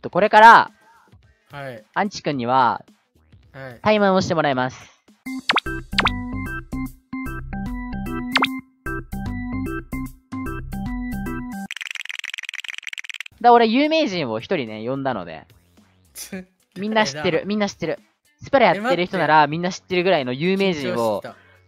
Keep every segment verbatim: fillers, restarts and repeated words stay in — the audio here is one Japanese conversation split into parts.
とこれから、はい、アンチ君には、はい、タイマンをしてもらいます。だ俺有名人を一人ね呼んだのでみんな知ってるみんな知ってるスパラやってる人ならみんな知ってるぐらいの有名人を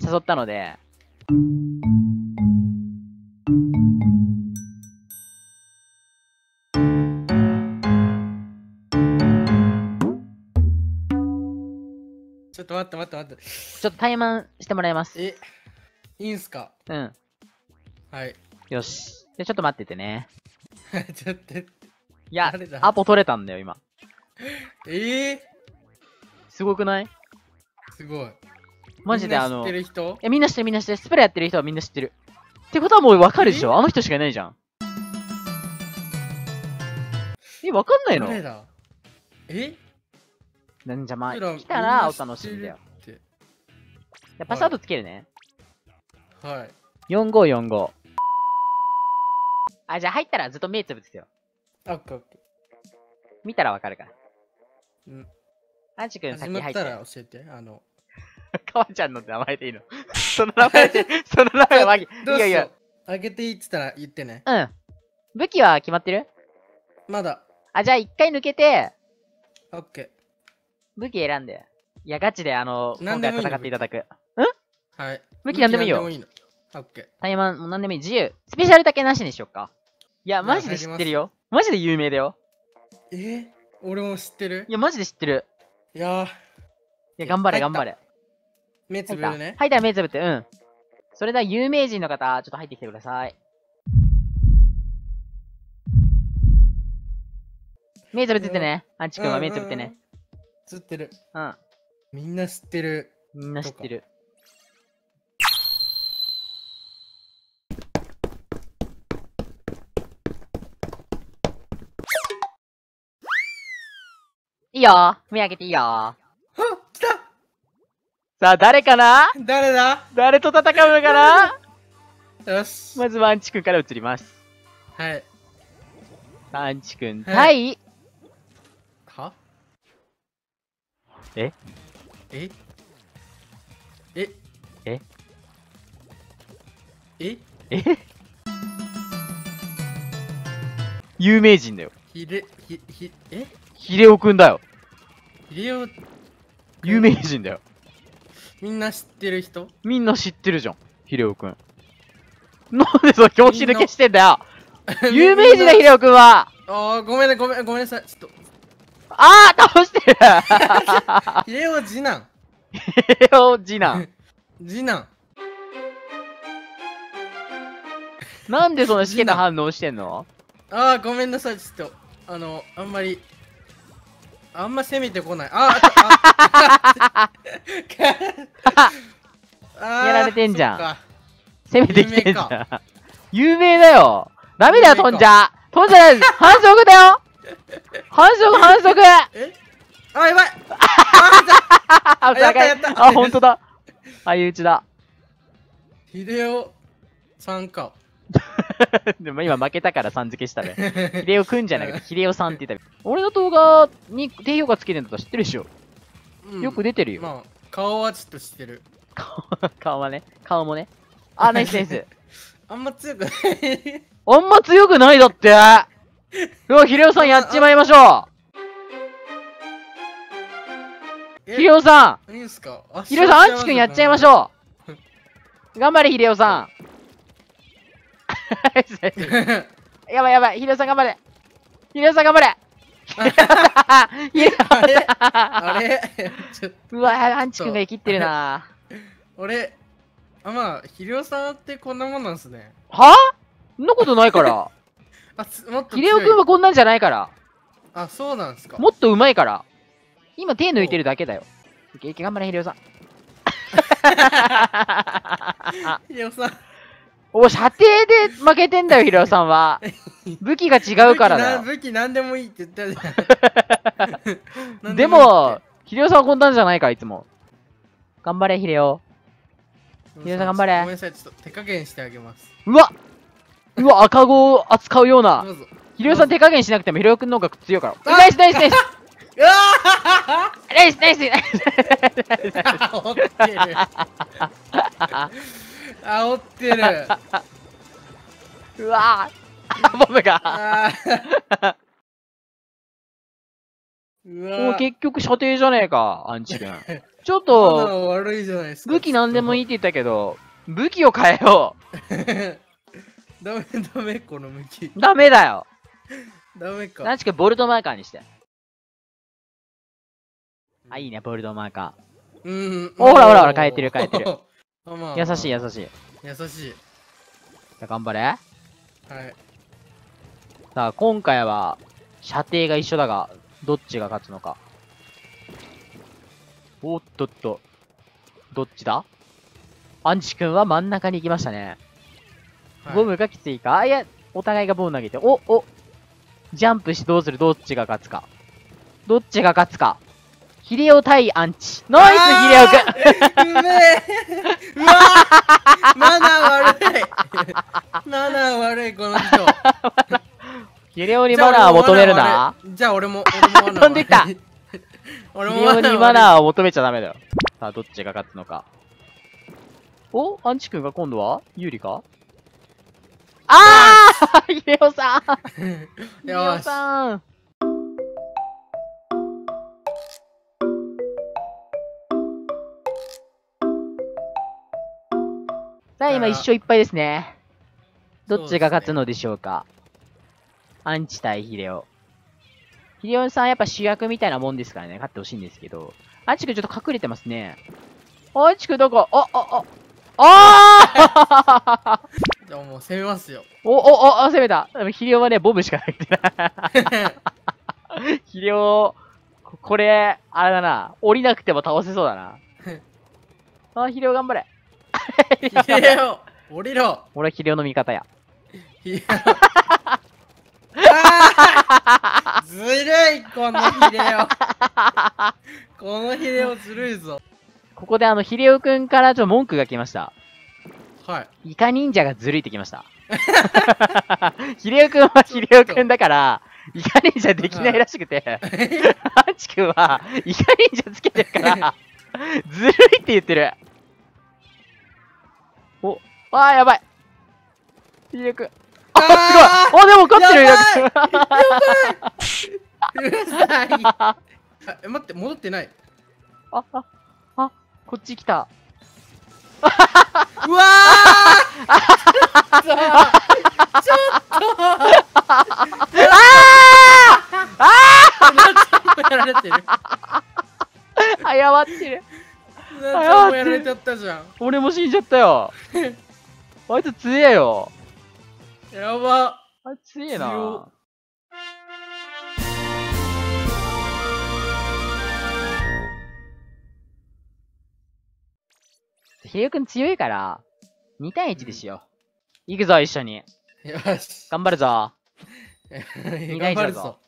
誘ったので、ちょっと待って待って待ってちょっと怠慢してもらいます。えいいんすか？うん、はい、よし。でちょっと待っててね。ちょっと待って。いや、アポ取れたんだよ、今。えぇ、すごくない？すごい。マジであの、え、みんな知ってるみんな知ってる。スプレーやってる人はみんな知ってる。ってことはもうわかるでしょ？あの人しかいないじゃん。え、わかんないの？誰だ？え？なんじゃまあ、来たらお楽しみだよ。パスワードつけるね。はい。よんごよんご。あ、じゃあ入ったらずっと目つぶってよ。オッケーオッケー。見たらわかるから。うん。アンチ君先入って。始まったら教えて、あの。かわちゃんの名前でいいの？その名前で、その名前は、いやいや。あげていいって言ったら言ってね。うん。武器は決まってる？まだ。あ、じゃあ一回抜けて。オッケー。武器選んで。いや、ガチであの、今回戦っていただく。ん？はい。武器なんでもいいよ。オッケー。タイマン、もうなんでもいい。自由。スペシャルだけなしにしよっか。いや、マジで知ってるよ。マジで有名だよ。え？俺も知ってる？いや、マジで知ってる。いやー。いや、頑張れ、頑張れ。目つぶるね。はい、では目つぶって、うん。それでは有名人の方、ちょっと入ってきてください。目つぶっててね。アンチ君は目つぶってね。つってる。うん。みんな知ってる。みんな知ってる。いいよ、目開けていいよ。あ、来た。さあ、誰かな？誰だ？誰と戦うのかな？よし。まずはアンチ君から移ります。はい。アンチ君対。は？え？え？え？え？え？え？有名人だよ。ひで、ひ、ひ、え？ヒデオくんだよ。ヒデオ有名人だよ。みんな知ってる人？みんな知ってるじゃん、ヒデオくん。なんでその表紙抜けしてんだよ。有名人だ、ヒデオくんは。あー、ごめんね、ごめん、ごめんなさい。ちょっと。あー、倒してる。ヒデオ次男。ヒデオ次男。次男。なんでそのしけた反応してんの？あー、ごめんなさい。ちょっと、あの、あんまり。あんま攻めてこない。ああやられてんじゃん。攻めてきてんじゃん。有名だよ。ダメだよ、飛んじゃ。飛んじゃない。反則だよ。反則、反則。え？あ、やばい。あ、やったやった。あ、本当だ。あ、いうちだ。ヒデオさんか。でも今負けたからさん付けしたね。ヒデオくんじゃなくてヒデオさんって言ったら俺の動画に低評価つけてんだったら知ってるでしょ、うん、よく出てるよ。まあ顔はちょっと知ってる。顔顔はね、顔もね。あ、ナイスナイス。あんま強くない。あんま強くないだって。うわ、ヒデオさんやっちまいましょう。ヒデオさん、いいんすか？ヒデオさん、アンチ君やっちゃいましょう。頑張れヒデオさん。やばいやばい、ヒデオさん頑張れ。ヒデオさん頑張れ。ヒデオさん。あれうわ、アンチ君が生きってるな。俺、あ、まあ、ヒデオさんってこんなもんなんすね。はぁ？んなことないから。ヒデオ君はこんなんじゃないから。あ、そうなんすか。もっとうまいから。今、手抜いてるだけだよ。いけいけ、頑張れ、ヒデオさん。ヒデオさん。お、射程で負けてんだよ、ヒロさんは。武器が違うからだよ。武器なんでもいいって言ったじゃん。でも、ヒロさんはこんなんじゃないか、いつも。頑張れ、ヒロ。ヒロさん頑張れ。ごめんなさい、ちょっと手加減してあげます。うわっ！うわ、赤子を扱うような。ひろゆさん手加減しなくてもひろゆくんの方が強いから。ナイスナイスナイスナイスナイスナイス煽ってる煽ってるうわーボムがもう結局射程じゃねえか、アンチ君。ちょっと、武器なんでもいいって言ったけど、武器を変えよう。ダメダメ、この武器。ダメだよ。ダメか。アンチ君、ボルトマーカーにして。あ、いいね、ボルトマーカー。うん。ほらほらほら、変えてる変えてる。優しい優しい。優しい。じゃ、頑張れ。はい。さあ、今回は、射程が一緒だが、どっちが勝つのか。おっとっと。どっちだ？アンチ君は真ん中に行きましたね。はい、ボムがきついか？いや、お互いがボム投げて。お、お。ジャンプしてどうする？どっちが勝つか。どっちが勝つか。ヒレオ対アンチ。ナイスヒレオくんうめえうわマナー悪いマナー悪い、この人。ヒレオにマナーを求めるな。じゃあ俺も、俺も飛んできた。ヒレオにマナーを求めちゃダメだよ。さあ、どっちが勝つのか。お？アンチ君が今度は有利か？あー！ヒレオさん！ヒレオさん！さあ、今一勝いっぱいですね。どっちが勝つのでしょうか。アンチ対ヒレオ。ヒレオさんやっぱ主役みたいなもんですからね、勝ってほしいんですけど。アンチ君ちょっと隠れてますね。アンチ君どこ？あ、あ、あ、あーじゃあもう攻めますよ。お、お、お、攻めた。ヒレオはね、ボムしか入ってない。ヒレオ、これ、あれだな。降りなくても倒せそうだな。あ、ヒレオ頑張れ。ヒレオ、降りろ。俺はヒレオの味方や。ヒレオ。ずるいこのヒレオこのヒレオずるいぞ。ここであのヒレオくんからちょっと文句が来ました。はい、イカ忍者がずるいってきました。ヒレオくんはヒレオくんだからイカ忍者できないらしくて、アンチくんはイカ忍者つけてるからずるいって言ってる。おあーやばい、ヒレオくんあ、すごい。あ、でも勝ってる。やばい。え、待って、戻ってない。あ、あ、あ、こっち来た。うわあ。ちょっと。ああ。ああ。やられてる。あやわってる。やられちゃったじゃん。俺も死んじゃったよ。あいつ強えよ。やば。あいつ強えな。ヒレオくん強いから、に対いちでしよう。行くぞ、一緒に。よし。頑張るぞ。に対いちだぞ。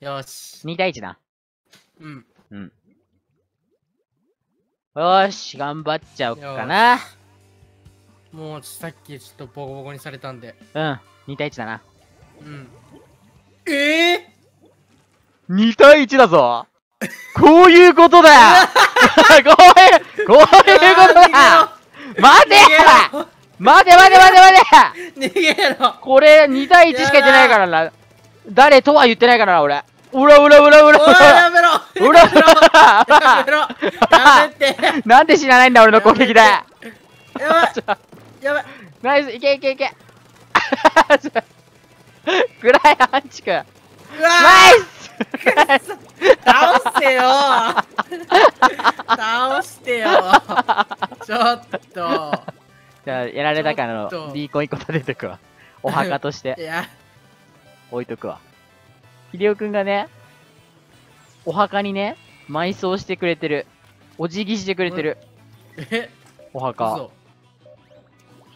よし。に対いちだ。うん。うん。よーし、頑張っちゃおっかな。もうさっきちょっとボコボコにされたんで、うん、に対いちだな。うん、えぇ、ー、!に 対いちだぞ。こういうことだこういうこういうことだ。待て待て待て待て待て逃げろ。これに対いちしか言ってないからな。誰とは言ってないからな、俺。うらうらうらうらうらやめろうらうらやめろやめてなんで死なないんだ、俺の攻撃で。やばいやばい、ナイス、いけいけいけぐらい、アンチくんナイス倒せよ倒してよちょっと。じゃあやられたからのビーコンいっこ立てとくわ。お墓として置いとくわ。ヒレオくんがね、お墓にね埋葬してくれてる。お辞儀してくれてる。え、お墓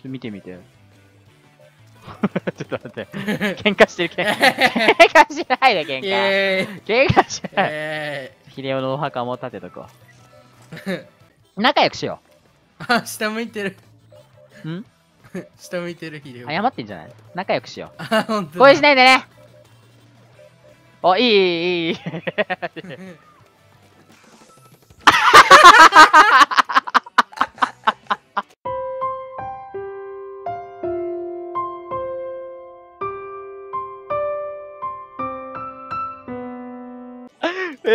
見てみて。ちょっと待って。喧嘩してる、喧嘩。喧嘩しないで、喧嘩。喧嘩しない。ヒレオのお墓も立てとこう。仲良くしよう。あ、下向いてる。ん？下向いてるヒレオ。謝ってんじゃない？仲良くしよう。あ、ほんと。声しないでね。あ、いいいいいい。ええええ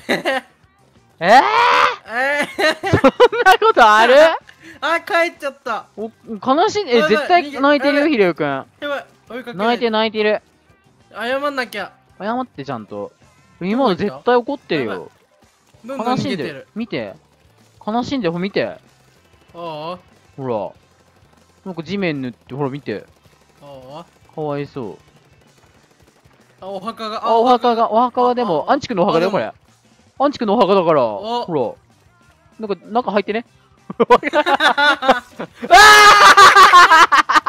ええええ、そんなことある？あ、帰っちゃった。お、悲しい。え、絶対泣いてるよ、ひろゆくん。やばい、追いかけない。泣いて泣いてる。謝んなきゃ。謝ってちゃんと。今の絶対怒ってるよ。悲しんでる。見て、悲しんでる。見て、ああ、ほら、なんか地面塗って、ほら見て、ああ、かわいそう。あ、お墓が、あ、お墓が、お墓はでも、アンチ君のお墓だよ、これ。アンチ君のお墓だから、ほら、なんか、中入ってね。わあ！